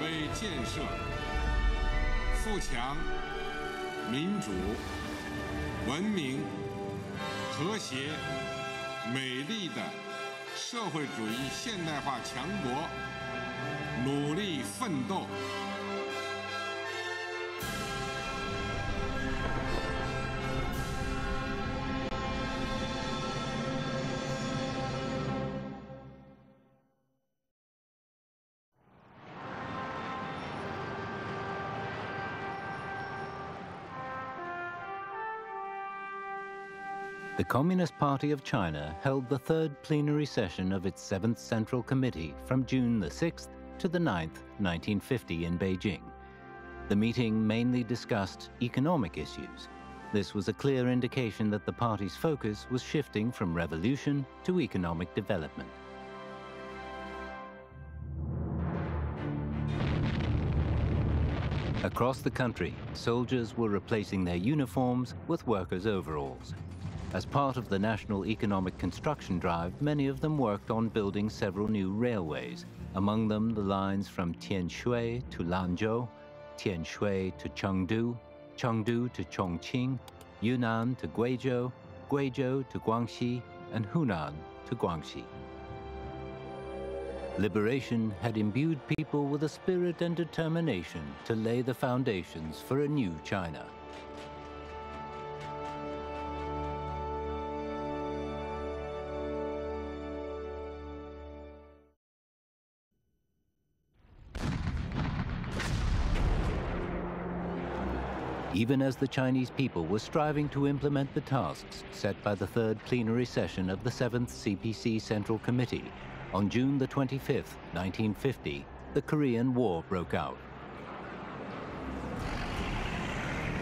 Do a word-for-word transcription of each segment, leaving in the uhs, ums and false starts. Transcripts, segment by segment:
为建设、富强、民主、文明、和谐、美丽的社会主义现代化强国努力奋斗。 The Communist Party of China held the third plenary session of its seventh Central Committee from June the sixth to the ninth, nineteen fifty in Beijing. The meeting mainly discussed economic issues. This was a clear indication that the party's focus was shifting from revolution to economic development. Across the country, soldiers were replacing their uniforms with workers' overalls. As part of the national economic construction drive, many of them worked on building several new railways, among them the lines from Tianshui to Lanzhou, Tianshui to Chengdu, Chengdu to Chongqing, Yunnan to Guizhou, Guizhou to Guangxi, and Hunan to Guangxi. Liberation had imbued people with a spirit and determination to lay the foundations for a new China. Even as the Chinese people were striving to implement the tasks set by the third plenary session of the seventh C P C Central Committee, on June the twenty-fifth, nineteen fifty, the Korean War broke out.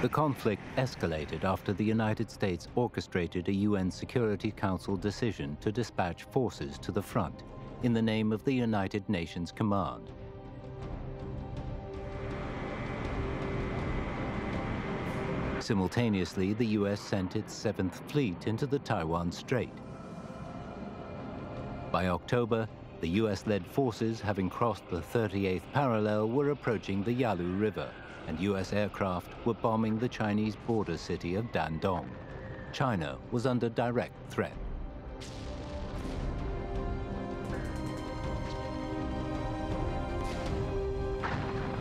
The conflict escalated after the United States orchestrated a U N Security Council decision to dispatch forces to the front in the name of the United Nations Command. Simultaneously, the U S sent its seventh Fleet into the Taiwan Strait. By October, the U S-led forces, having crossed the thirty-eighth parallel, were approaching the Yalu River, and U S aircraft were bombing the Chinese border city of Dandong. China was under direct threat.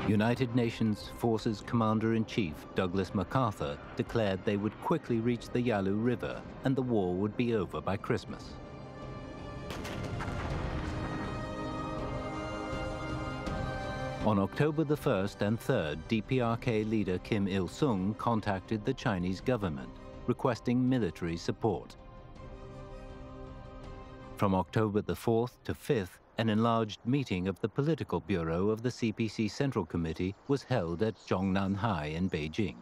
United Nations Forces Commander-in-Chief Douglas MacArthur declared they would quickly reach the Yalu River and the war would be over by Christmas. On October the first and third, D P R K leader Kim Il-sung contacted the Chinese government, requesting military support. From October the fourth to fifth, an enlarged meeting of the Political Bureau of the C P C Central Committee was held at Zhongnanhai in Beijing.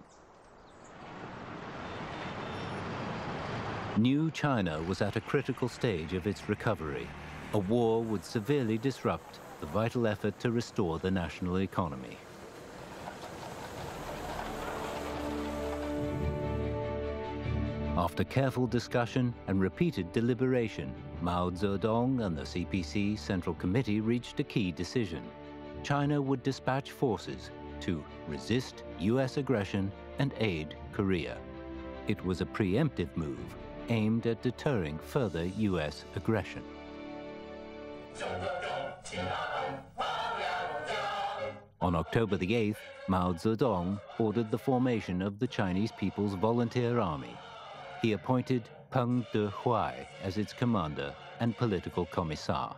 New China was at a critical stage of its recovery. A war would severely disrupt the vital effort to restore the national economy. After careful discussion and repeated deliberation, Mao Zedong and the C P C Central Committee reached a key decision. China would dispatch forces to resist U S aggression and aid Korea. It was a preemptive move aimed at deterring further U S aggression. On October the eighth, Mao Zedong ordered the formation of the Chinese People's Volunteer Army. He appointed Peng Dehuai as its commander and political commissar.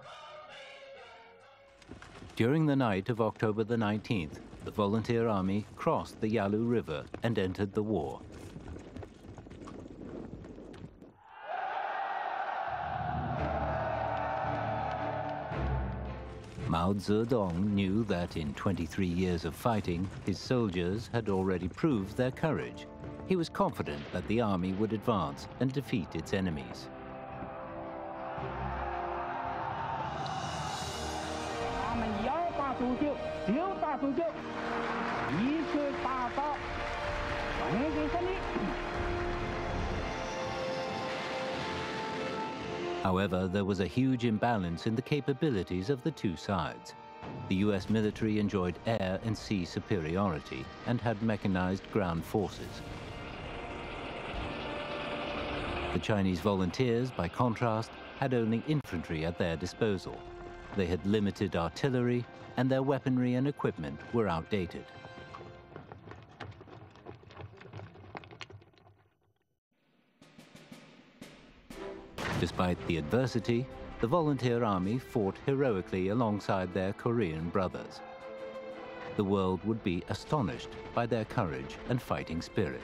During the night of October the nineteenth, the volunteer army crossed the Yalu River and entered the war. Mao Zedong knew that in twenty-three years of fighting, his soldiers had already proved their courage. He was confident that the army would advance and defeat its enemies. However, there was a huge imbalance in the capabilities of the two sides. The U S military enjoyed air and sea superiority and had mechanized ground forces. The Chinese volunteers, by contrast, had only infantry at their disposal. They had limited artillery, and their weaponry and equipment were outdated. Despite the adversity, the volunteer army fought heroically alongside their Korean brothers. The world would be astonished by their courage and fighting spirit.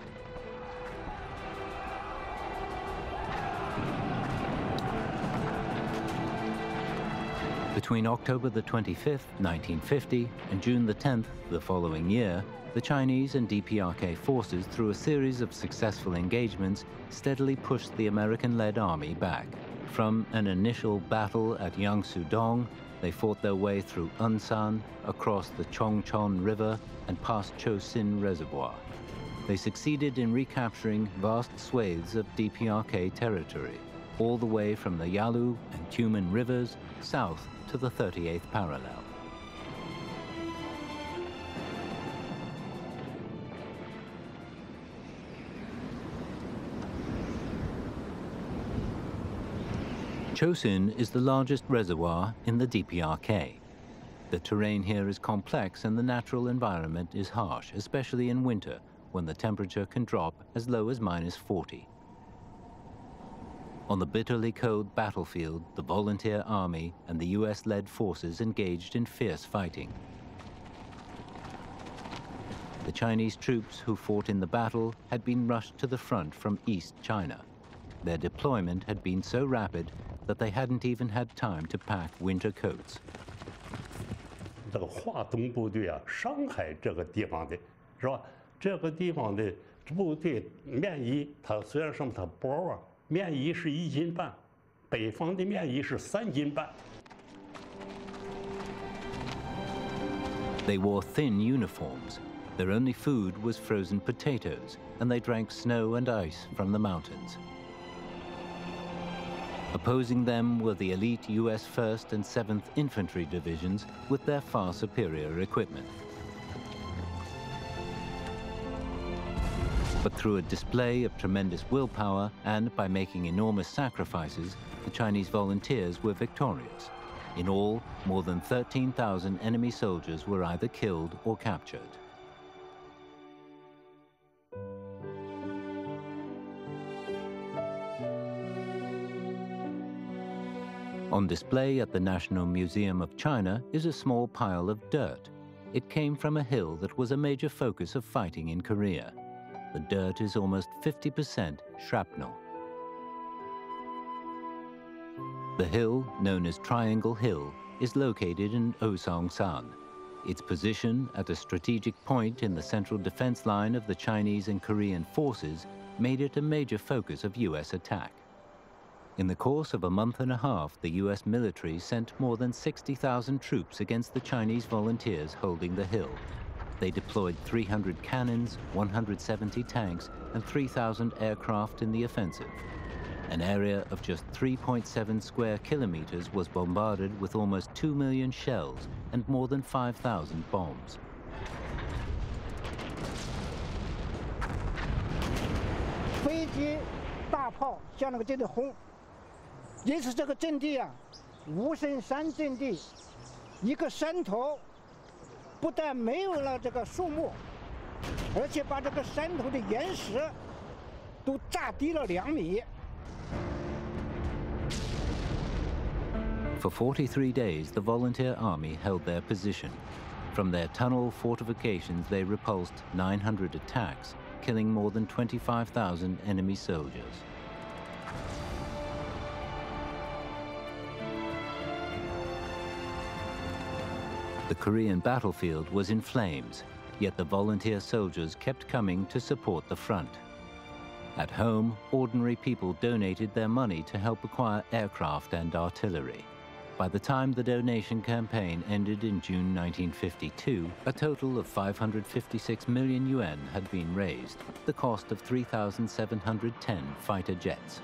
Between October the twenty-fifth, nineteen fifty, and June the tenth the following year, the Chinese and D P R K forces, through a series of successful engagements, steadily pushed the American-led army back. From an initial battle at Yangsu-dong, they fought their way through Unsan, across the Chongchon River, and past Chosin Reservoir. They succeeded in recapturing vast swathes of D P R K territory, all the way from the Yalu and Tumen rivers south to the thirty-eighth parallel. Chosin is the largest reservoir in the D P R K. The terrain here is complex and the natural environment is harsh, especially in winter, when the temperature can drop as low as minus forty. On the bitterly cold battlefield, the volunteer army and the U S-led forces engaged in fierce fighting. The Chinese troops who fought in the battle had been rushed to the front from East China. Their deployment had been so rapid that they hadn't even had time to pack winter coats. They wore thin uniforms. Their only food was frozen potatoes, and they drank snow and ice from the mountains. Opposing them were the elite U S first and seventh Infantry Divisions with their far superior equipment. But through a display of tremendous willpower and by making enormous sacrifices, the Chinese volunteers were victorious. In all, more than thirteen thousand enemy soldiers were either killed or captured. On display at the National Museum of China is a small pile of dirt. It came from a hill that was a major focus of fighting in Korea. The dirt is almost fifty percent shrapnel. The hill, known as Triangle Hill, is located in Osongsan. Its position at a strategic point in the central defense line of the Chinese and Korean forces made it a major focus of U S attack. In the course of a month and a half, the U S military sent more than sixty thousand troops against the Chinese volunteers holding the hill. They deployed three hundred cannons, one hundred seventy tanks, and three thousand aircraft in the offensive. An area of just three point seven square kilometers was bombarded with almost two million shells and more than five thousand bombs. For forty-three days, the volunteer army held their position. From their tunnel fortifications, they repulsed nine hundred attacks, killing more than twenty-five thousand enemy soldiers. The Korean battlefield was in flames, yet the volunteer soldiers kept coming to support the front. At home, ordinary people donated their money to help acquire aircraft and artillery. By the time the donation campaign ended in June nineteen fifty-two, a total of five hundred fifty-six million yuan had been raised, the cost of three thousand seven hundred ten fighter jets.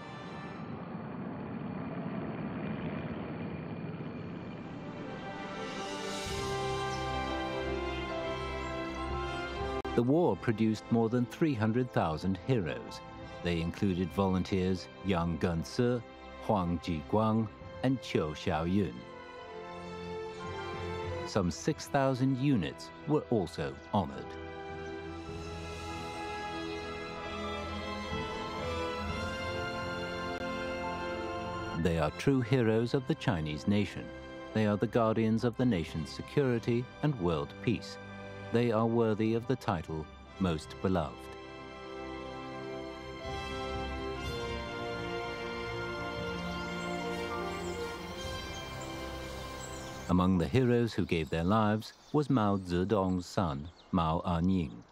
The war produced more than three hundred thousand heroes. They included volunteers Yang Gensi, Huang Jiguang, and Qiu Xiaoyun. Some six thousand units were also honored. They are true heroes of the Chinese nation. They are the guardians of the nation's security and world peace. They are worthy of the title, Most Beloved. Among the heroes who gave their lives was Mao Zedong's son, Mao Anying.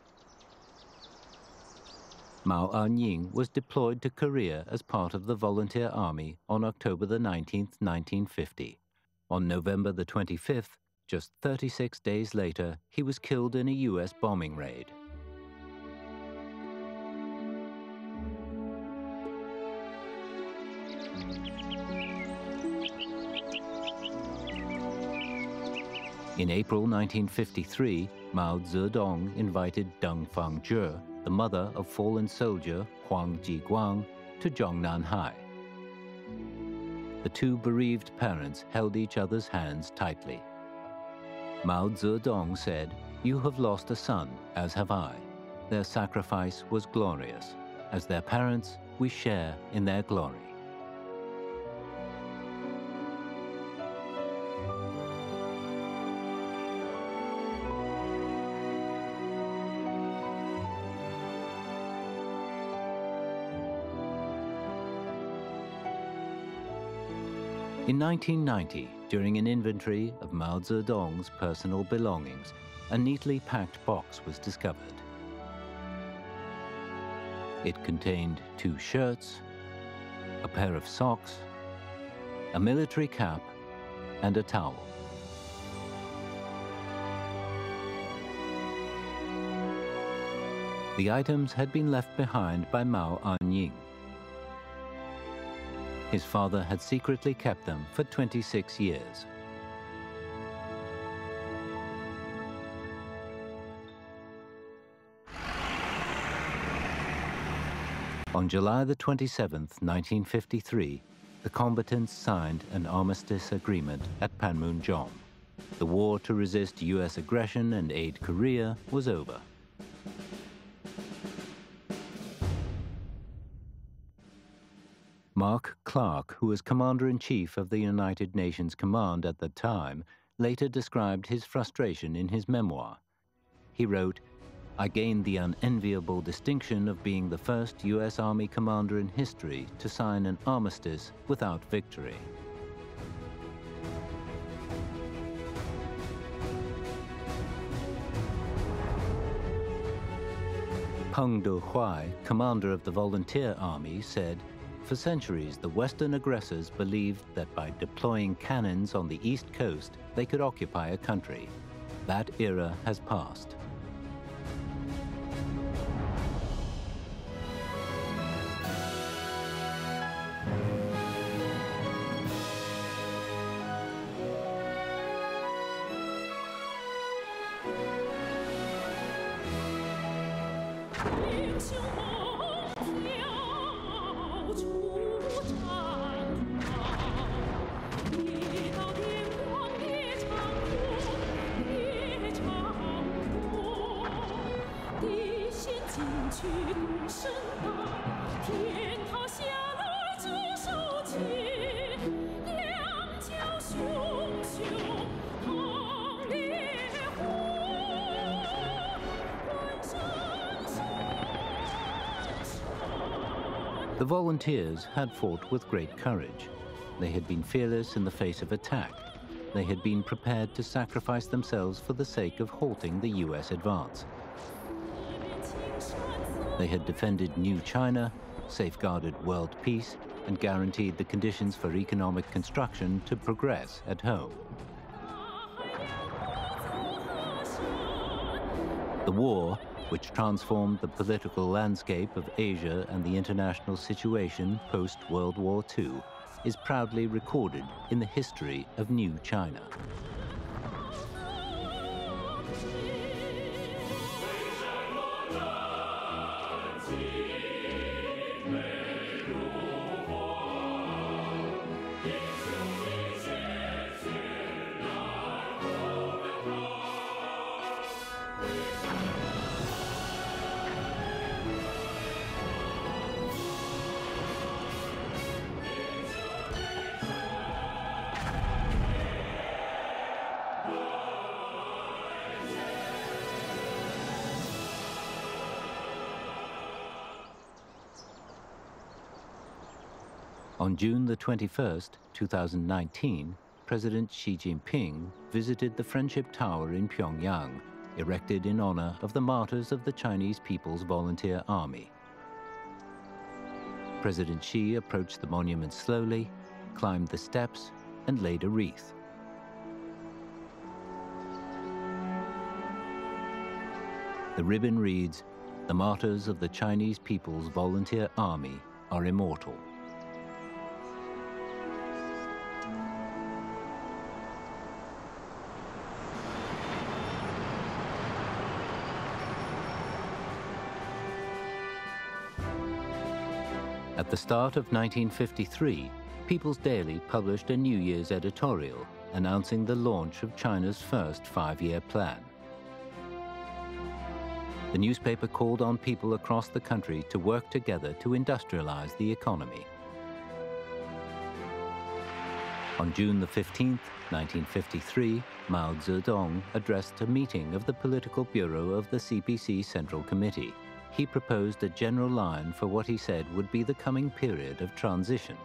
Mao Anying was deployed to Korea as part of the Volunteer Army on October the nineteenth, nineteen fifty. On November the twenty-fifth, just thirty-six days later, he was killed in a U S bombing raid. In April nineteen fifty-three, Mao Zedong invited Deng Fangzhe, the mother of fallen soldier Huang Jiguang, to Zhongnanhai. The two bereaved parents held each other's hands tightly. Mao Zedong said, "You have lost a son, as have I. Their sacrifice was glorious. As their parents, we share in their glory." In nineteen ninety, during an inventory of Mao Zedong's personal belongings, a neatly packed box was discovered. It contained two shirts, a pair of socks, a military cap, and a towel. The items had been left behind by Mao Anying. His father had secretly kept them for twenty-six years. On July the twenty-seventh, nineteen fifty-three, the combatants signed an armistice agreement at Panmunjom. The war to resist U S aggression and aid Korea was over. Mark Clark, who was Commander-in-Chief of the United Nations Command at the time, later described his frustration in his memoir. He wrote, "I gained the unenviable distinction of being the first U S Army commander in history to sign an armistice without victory." Peng Dehuai, commander of the Volunteer Army, said, "For centuries, the Western aggressors believed that by deploying cannons on the East Coast, they could occupy a country. That era has passed." The volunteers had fought with great courage. They had been fearless in the face of attack. They had been prepared to sacrifice themselves for the sake of halting the U S advance. They had defended New China, safeguarded world peace, and guaranteed the conditions for economic construction to progress at home. The war, which transformed the political landscape of Asia and the international situation post-World War Two, is proudly recorded in the history of New China. On June the twenty-first, two thousand nineteen, President Xi Jinping visited the Friendship Tower in Pyongyang, erected in honor of the martyrs of the Chinese People's Volunteer Army. President Xi approached the monument slowly, climbed the steps, and laid a wreath. The ribbon reads, "The martyrs of the Chinese People's Volunteer Army are immortal." At the start of nineteen fifty-three, People's Daily published a New Year's editorial announcing the launch of China's first five-year plan. The newspaper called on people across the country to work together to industrialize the economy. On June the fifteenth, nineteen fifty-three, Mao Zedong addressed a meeting of the Political Bureau of the C P C Central Committee. He proposed a general line for what he said would be the coming period of transition.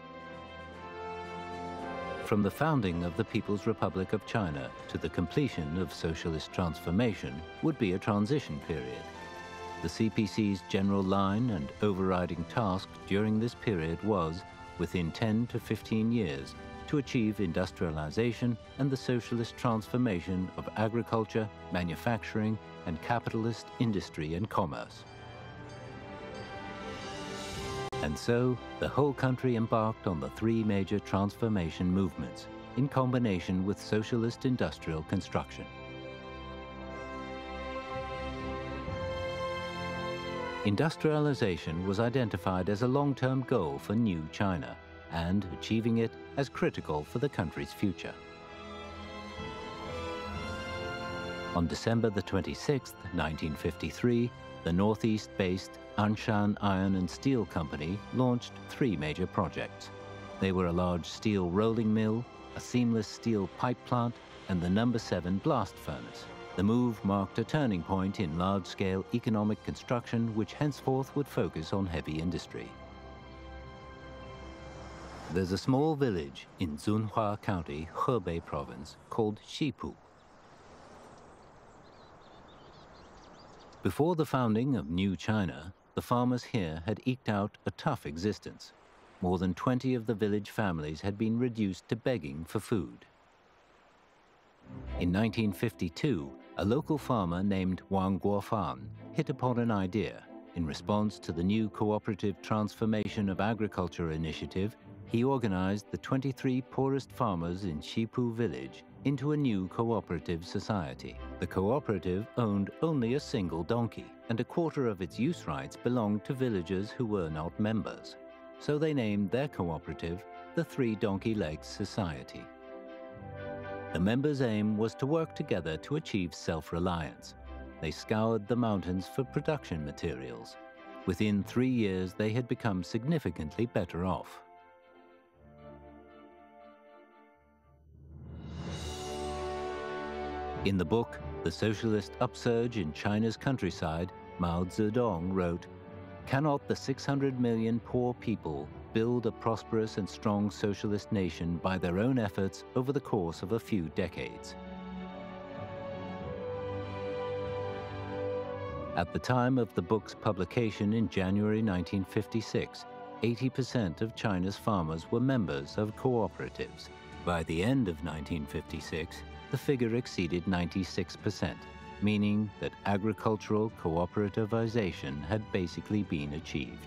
From the founding of the People's Republic of China to the completion of socialist transformation would be a transition period. The C P C's general line and overriding task during this period was, within ten to fifteen years, to achieve industrialization and the socialist transformation of agriculture, manufacturing, and capitalist industry and commerce. And so, the whole country embarked on the three major transformation movements, in combination with socialist industrial construction. Industrialization was identified as a long-term goal for New China, and achieving it as critical for the country's future. On December the twenty-sixth, nineteen fifty-three, the Northeast-based Anshan Iron and Steel Company launched three major projects. They were a large steel rolling mill, a seamless steel pipe plant, and the number seven blast furnace. The move marked a turning point in large-scale economic construction, which henceforth would focus on heavy industry. There's a small village in Zunhua County, Hebei Province, called Xipu. Before the founding of New China, the farmers here had eked out a tough existence. More than twenty of the village families had been reduced to begging for food. In nineteen fifty-two, a local farmer named Wang Guofan hit upon an idea. In response to the new Cooperative Transformation of Agriculture initiative, he organized the twenty-three poorest farmers in Xipu village into a new cooperative society. The cooperative owned only a single donkey, and a quarter of its use rights belonged to villagers who were not members. So they named their cooperative the Three Donkey Legs Society. The members' aim was to work together to achieve self-reliance. They scoured the mountains for production materials. Within three years, they had become significantly better off. In the book, The Socialist Upsurge in China's Countryside, Mao Zedong wrote, Cannot the six hundred million poor people build a prosperous and strong socialist nation by their own efforts over the course of a few decades? At the time of the book's publication in January nineteen fifty-six, eighty percent of China's farmers were members of cooperatives. By the end of nineteen fifty-six, the figure exceeded ninety-six percent, meaning that agricultural cooperativization had basically been achieved.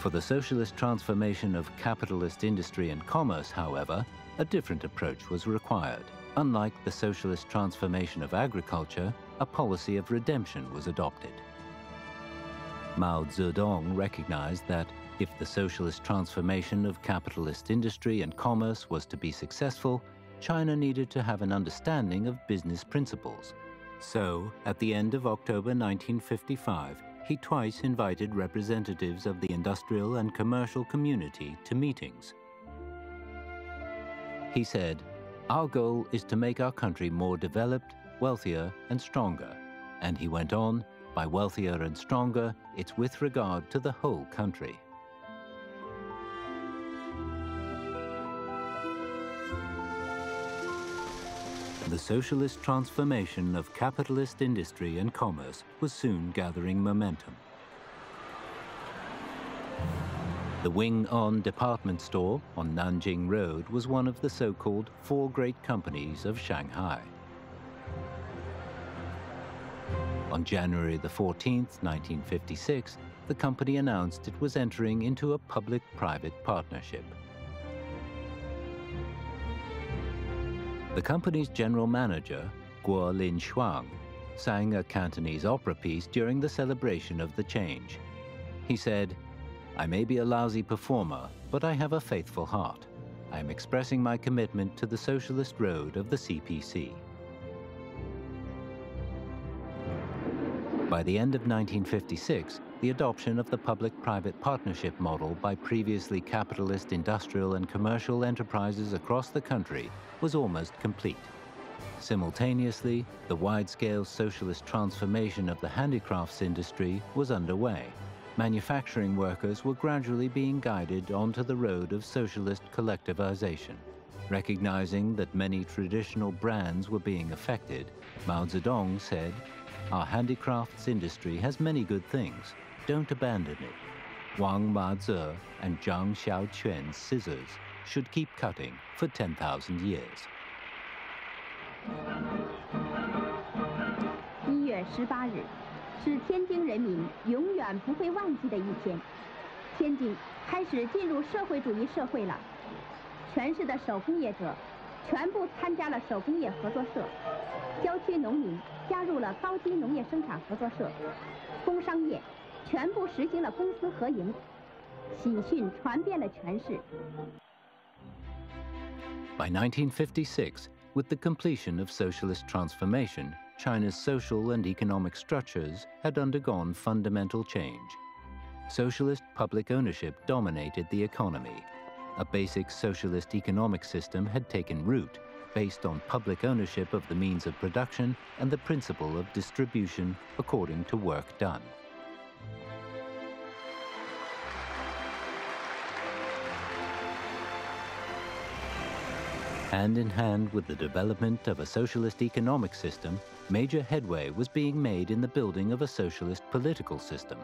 For the socialist transformation of capitalist industry and commerce, however, a different approach was required. Unlike the socialist transformation of agriculture, a policy of redemption was adopted. Mao Zedong recognized that if the socialist transformation of capitalist industry and commerce was to be successful, China needed to have an understanding of business principles. So, at the end of October nineteen fifty-five, he twice invited representatives of the industrial and commercial community to meetings. He said, "Our goal is to make our country more developed, wealthier, and stronger." And he went on, "By wealthier and stronger, it's with regard to the whole country." The socialist transformation of capitalist industry and commerce was soon gathering momentum. The Wing On department store on Nanjing Road was one of the so-called four great companies of Shanghai. On January the fourteenth, nineteen fifty-six, the company announced it was entering into a public-private partnership. The company's general manager, Guo Lin Shuang, sang a Cantonese opera piece during the celebration of the change. He said, "I may be a lousy performer, but I have a faithful heart. I am expressing my commitment to the socialist road of the C P C." By the end of nineteen fifty-six, the adoption of the public-private partnership model by previously capitalist industrial and commercial enterprises across the country was almost complete. Simultaneously, the wide-scale socialist transformation of the handicrafts industry was underway. Manufacturing workers were gradually being guided onto the road of socialist collectivization. Recognizing that many traditional brands were being affected, Mao Zedong said, "Our handicrafts industry has many good things. Don't abandon it." Wang Maze and Zhang Xiaoquan's scissors should keep cutting for ten thousand years. one月十八日 是天津人民永远不会忘记的一天。天津开始进入社会主义社会了。全市的手工业者全部参加了手工业合作社，郊区农民加入了高级农业生产合作社，工商业全部实行了公私合营。 By nineteen fifty-six, with the completion of socialist transformation, China's social and economic structures had undergone fundamental change. Socialist public ownership dominated the economy. A basic socialist economic system had taken root, based on public ownership of the means of production and the principle of distribution according to work done. Hand in hand with the development of a socialist economic system, major headway was being made in the building of a socialist political system.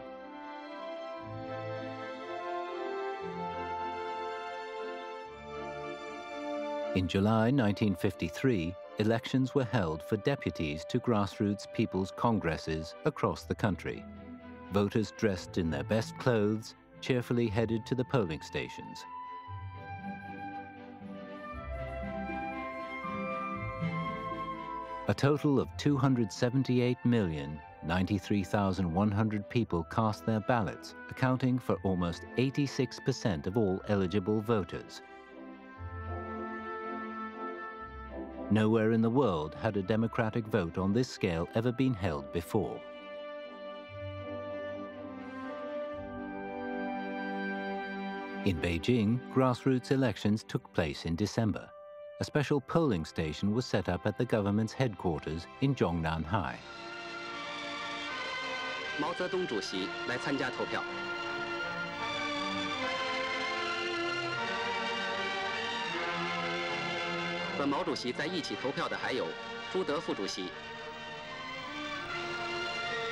In July nineteen fifty-three, elections were held for deputies to grassroots people's congresses across the country. Voters dressed in their best clothes, cheerfully headed to the polling stations. A total of two hundred seventy-eight million ninety-three thousand one hundred people cast their ballots, accounting for almost eighty-six percent of all eligible voters. Nowhere in the world had a democratic vote on this scale ever been held before. In Beijing, grassroots elections took place in December. A special polling station was set up at the government's headquarters in Zhongnanhai. 毛泽东主席来参加投票。和毛主席在一起投票的还有朱德副主席、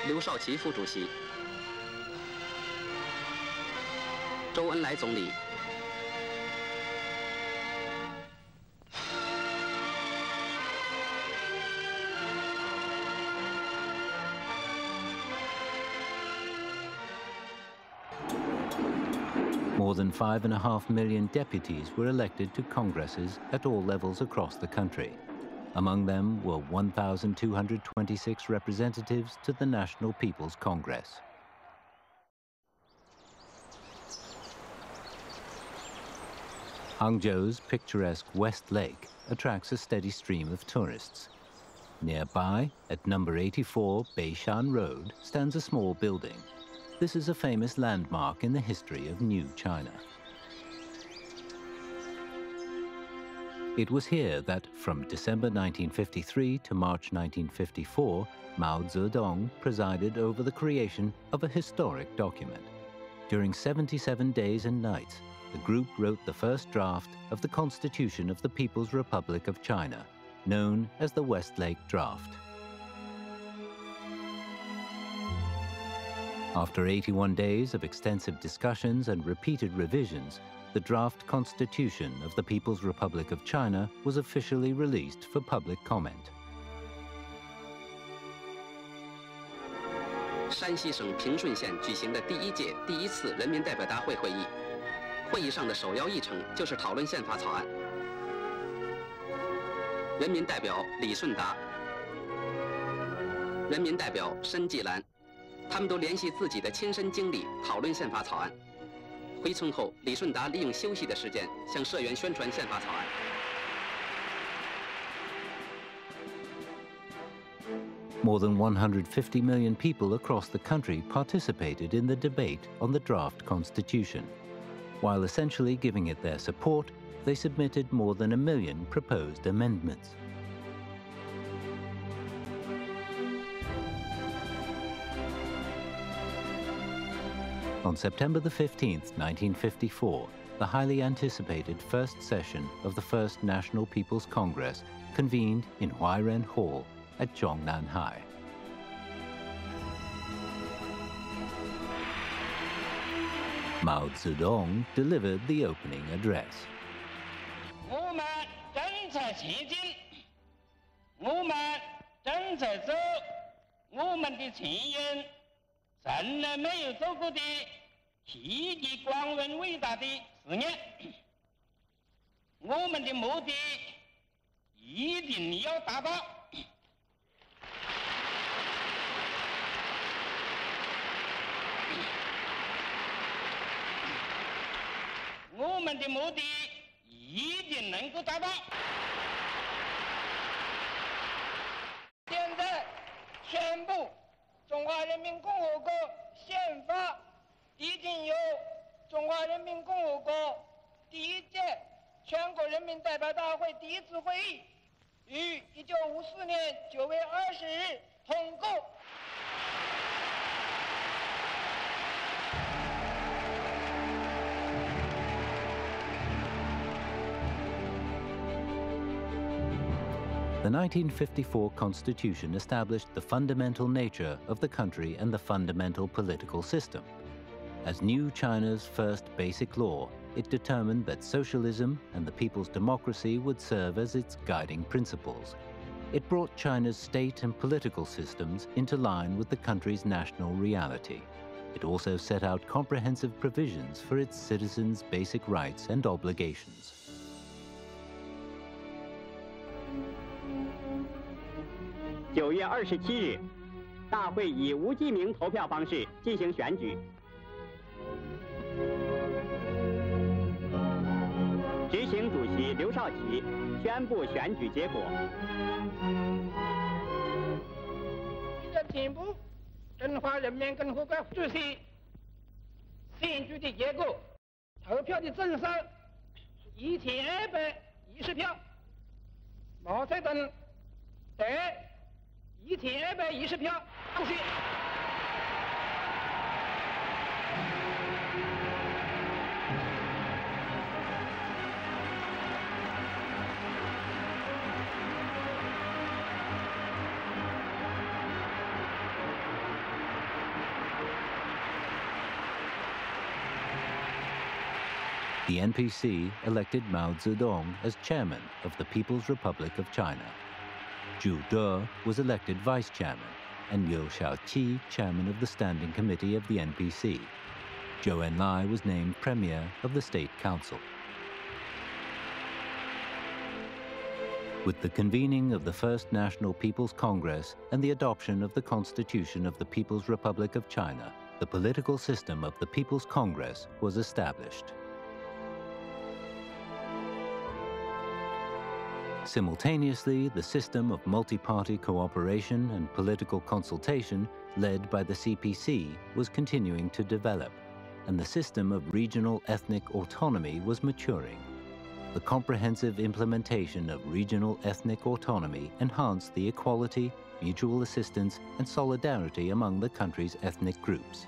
刘少奇副主席、周恩来总理。 More than five and a half million deputies were elected to congresses at all levels across the country. Among them were one thousand two hundred twenty-six representatives to the National People's Congress. Hangzhou's picturesque West Lake attracts a steady stream of tourists. Nearby, at number eighty-four Beishan Road, stands a small building. This is a famous landmark in the history of New China. It was here that, from December nineteen fifty-three to March nineteen fifty-four, Mao Zedong presided over the creation of a historic document. During seventy-seven days and nights, the group wrote the first draft of the Constitution of the People's Republic of China, known as the Westlake Draft. After eighty-one days of extensive discussions and repeated revisions, the draft constitution of the People's Republic of China was officially released for public comment. Shanxi 他们都联系自己的亲身经历讨论宪法草案。回村后，李顺达利用休息的时间向社员宣传宪法草案。More than one hundred fifty million people across the country participated in the debate on the draft constitution. While essentially giving it their support, they submitted more than a million proposed amendments. On September the fifteenth, nineteen fifty-four, the highly anticipated first session of the First National People's Congress convened in Huairen Hall at Zhongnanhai. Mao Zedong delivered the opening address. The nineteen fifty-four Constitution established the fundamental nature of the country and the fundamental political system. As New China's first basic law, it determined that socialism and the people's democracy would serve as its guiding principles. It brought China's state and political systems into line with the country's national reality. It also set out comprehensive provisions for its citizens' basic rights and obligations. nine月二十七日， 大会以无记名投票方式进行选举。 执行主席刘少奇宣布选举结果。为了进步，中华人民共和国主席选举的结果，投票的总数一千二百一十票，毛泽东得一千二百一十票。恭喜。The N P C elected Mao Zedong as chairman of the People's Republic of China. Zhu De was elected vice chairman, and Liu Shaoqi chairman of the Standing Committee of the N P C. Zhou Enlai was named premier of the State Council. With the convening of the First National People's Congress and the adoption of the Constitution of the People's Republic of China, the political system of the People's Congress was established. Simultaneously, the system of multi-party cooperation and political consultation led by the C P C was continuing to develop, and the system of regional ethnic autonomy was maturing. The comprehensive implementation of regional ethnic autonomy enhanced the equality, mutual assistance, and solidarity among the country's ethnic groups.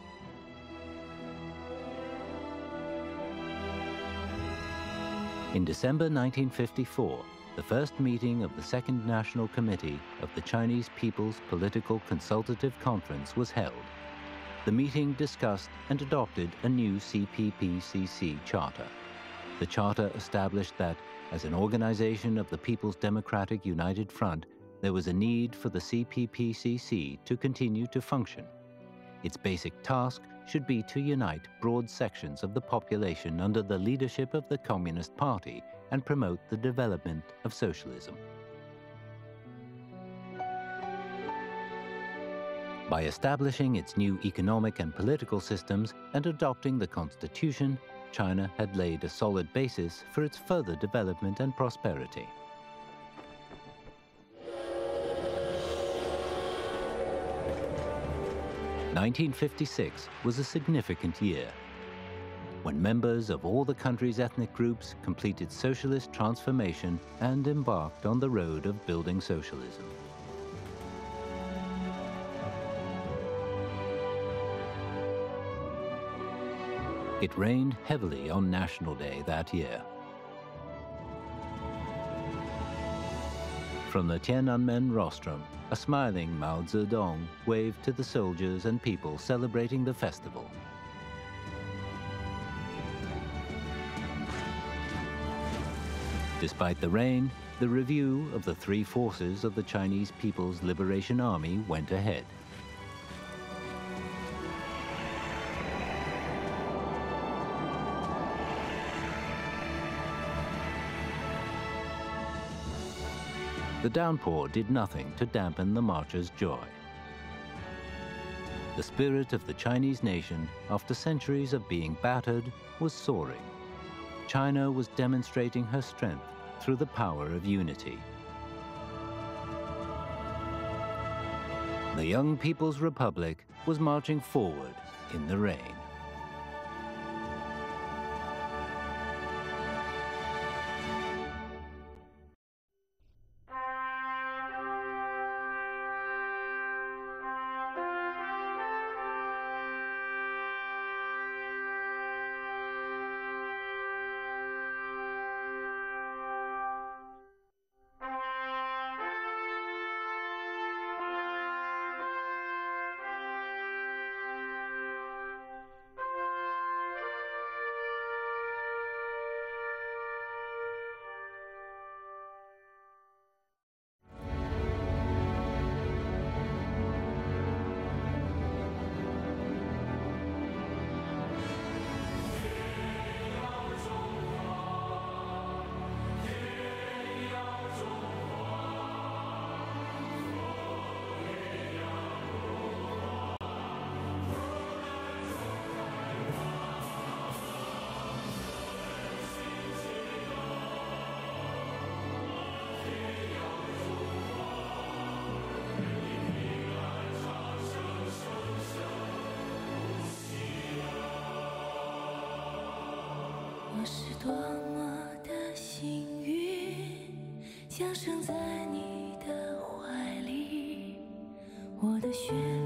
In December nineteen fifty-four, the first meeting of the Second National Committee of the Chinese People's Political Consultative Conference was held. The meeting discussed and adopted a new C P P C C charter. The charter established that, as an organization of the People's Democratic United Front, there was a need for the C P P C C to continue to function. Its basic task should be to unite broad sections of the population under the leadership of the Communist Party and promote the development of socialism. By establishing its new economic and political systems and adopting the constitution, China had laid a solid basis for its further development and prosperity. nineteen fifty-six was a significant year, when members of all the country's ethnic groups completed socialist transformation and embarked on the road of building socialism. It rained heavily on National Day that year. From the Tiananmen rostrum, a smiling Mao Zedong waved to the soldiers and people celebrating the festival. Despite the rain, the review of the three forces of the Chinese People's Liberation Army went ahead. The downpour did nothing to dampen the marchers' joy. The spirit of the Chinese nation, after centuries of being battered, was soaring. China was demonstrating her strength through the power of unity. The young People's Republic was marching forward in the rain. Thank you.